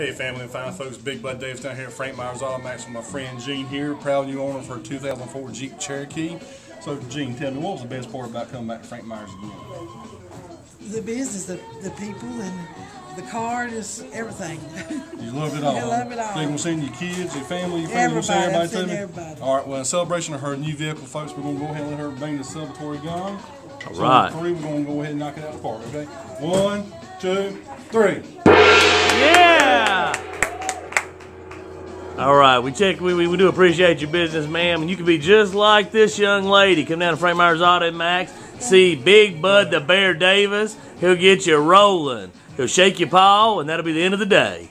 Hey family and fine folks, Big Bud Davis down here at Frank Myers Auto Max with my friend Jean here, proud new owner for a 2004 Jeep Cherokee. So Jean, tell me, what was the best part about coming back to Frank Myers again? The business, the people, and the car, just everything. You loved it all. I love it all. You're going to send your kids, your family, your family, everybody. All right, well, in celebration of her new vehicle, folks, we're going to go ahead and let her bang the celebratory gong. All right. Three, we're going to go ahead and knock it out of the park, okay? 1, 2, 3. Yeah! All right, we do appreciate your business, ma'am. And you can be just like this young lady. Come down to Frank Myers Auto Max, see Big Bud the Bear Davis. He'll get you rolling. He'll shake your paw, and that'll be the end of the day.